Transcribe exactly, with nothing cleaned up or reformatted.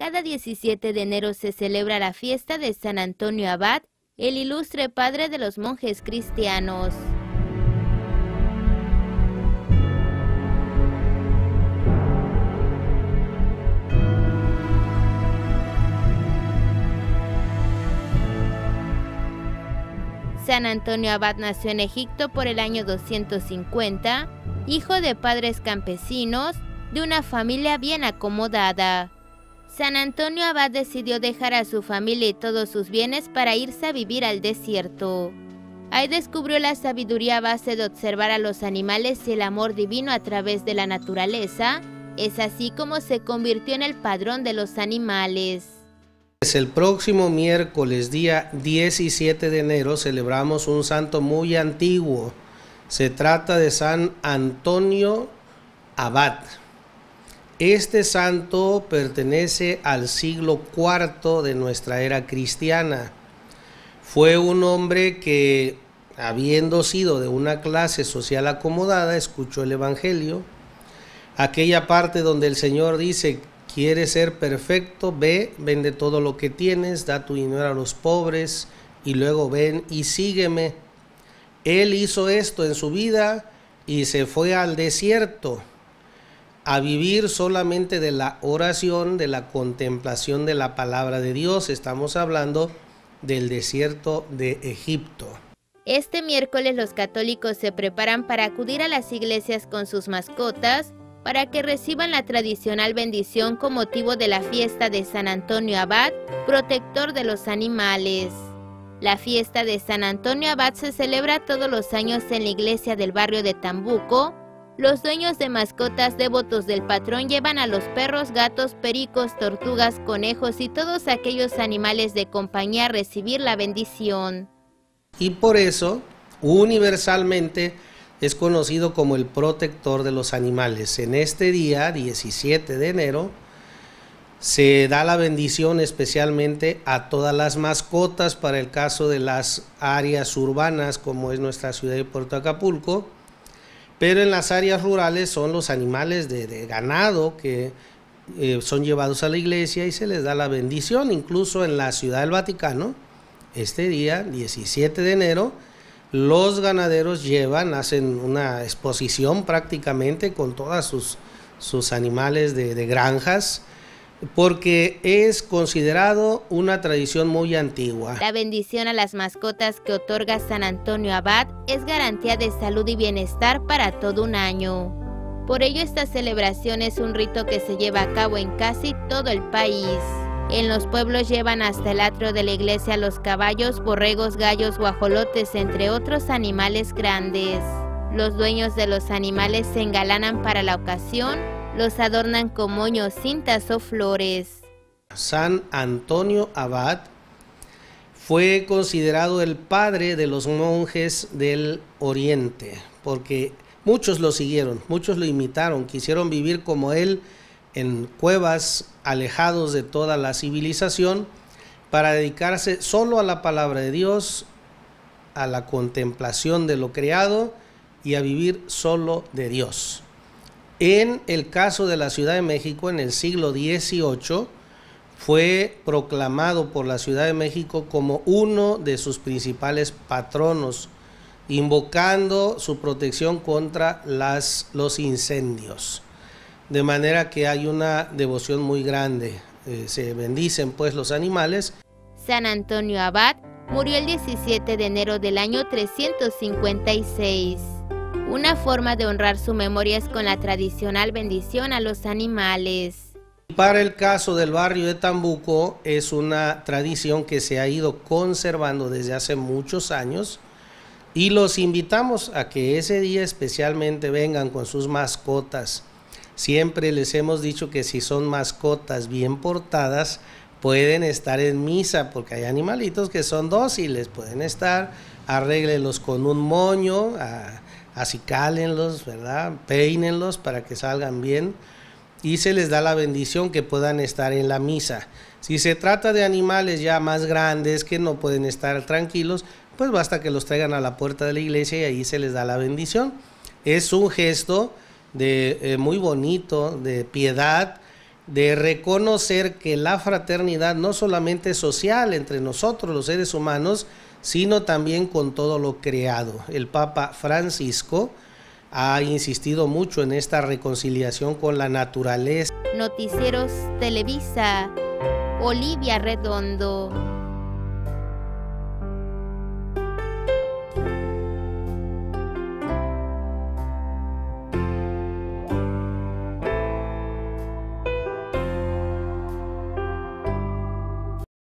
Cada diecisiete de enero se celebra la fiesta de San Antonio Abad, el ilustre padre de los monjes cristianos. San Antonio Abad nació en Egipto por el año doscientos cincuenta, hijo de padres campesinos, de una familia bien acomodada. San Antonio Abad decidió dejar a su familia y todos sus bienes para irse a vivir al desierto. Ahí descubrió la sabiduría a base de observar a los animales y el amor divino a través de la naturaleza. Es así como se convirtió en el padrón de los animales. El próximo miércoles, día diecisiete de enero, celebramos un santo muy antiguo. Se trata de San Antonio Abad. Este santo pertenece al siglo cuarto de nuestra era cristiana. Fue un hombre que, habiendo sido de una clase social acomodada, escuchó el Evangelio. Aquella parte donde el Señor dice: ¿quieres ser perfecto? Ve, vende todo lo que tienes, da tu dinero a los pobres y luego ven y sígueme. Él hizo esto en su vida y se fue al desierto a vivir solamente de la oración, de la contemplación de la palabra de Dios. Estamos hablando del desierto de Egipto. Este miércoles los católicos se preparan para acudir a las iglesias con sus mascotas, para que reciban la tradicional bendición con motivo de la fiesta de San Antonio Abad, protector de los animales. La fiesta de San Antonio Abad se celebra todos los años en la iglesia del barrio de Tambuco. Los dueños de mascotas devotos del patrón llevan a los perros, gatos, pericos, tortugas, conejos y todos aquellos animales de compañía a recibir la bendición. Y por eso, universalmente, es conocido como el protector de los animales. En este día, diecisiete de enero, se da la bendición especialmente a todas las mascotas para el caso de las áreas urbanas, como es nuestra ciudad de Puerto Acapulco, pero en las áreas rurales son los animales de, de ganado que eh, son llevados a la iglesia y se les da la bendición. Incluso en la Ciudad del Vaticano, este día, diecisiete de enero, los ganaderos llevan, hacen una exposición prácticamente con todas sus, sus animales de, de granjas, porque es considerado una tradición muy antigua. La bendición a las mascotas que otorga San Antonio Abad es garantía de salud y bienestar para todo un año. Por ello, esta celebración es un rito que se lleva a cabo en casi todo el país. En los pueblos llevan hasta el atrio de la iglesia los caballos, borregos, gallos, guajolotes, entre otros animales grandes. Los dueños de los animales se engalanan para la ocasión, los adornan con moños, cintas o flores. San Antonio Abad fue considerado el padre de los monjes del Oriente, porque muchos lo siguieron, muchos lo imitaron, quisieron vivir como él, en cuevas alejados de toda la civilización, para dedicarse solo a la palabra de Dios, a la contemplación de lo creado y a vivir solo de Dios. En el caso de la Ciudad de México, en el siglo dieciocho, fue proclamado por la Ciudad de México como uno de sus principales patronos, invocando su protección contra las, los incendios. De manera que hay una devoción muy grande, eh, se bendicen pues los animales. San Antonio Abad murió el diecisiete de enero del año trescientos cincuenta y seis. Una forma de honrar su memoria es con la tradicional bendición a los animales. Para el caso del barrio de Tambuco, es una tradición que se ha ido conservando desde hace muchos años, y los invitamos a que ese día especialmente vengan con sus mascotas. Siempre les hemos dicho que si son mascotas bien portadas, pueden estar en misa, porque hay animalitos que son dóciles, pueden estar, arréglenlos con un moño, acicálenlos, ¿verdad? Peínenlos para que salgan bien y se les da la bendición que puedan estar en la misa. Si se trata de animales ya más grandes que no pueden estar tranquilos, pues basta que los traigan a la puerta de la iglesia y ahí se les da la bendición. Es un gesto De, eh, muy bonito, de piedad, de reconocer que la fraternidad no solamente es social entre nosotros los seres humanos, sino también con todo lo creado. El Papa Francisco ha insistido mucho en esta reconciliación con la naturaleza. Noticieros Televisa, Olivia Redondo.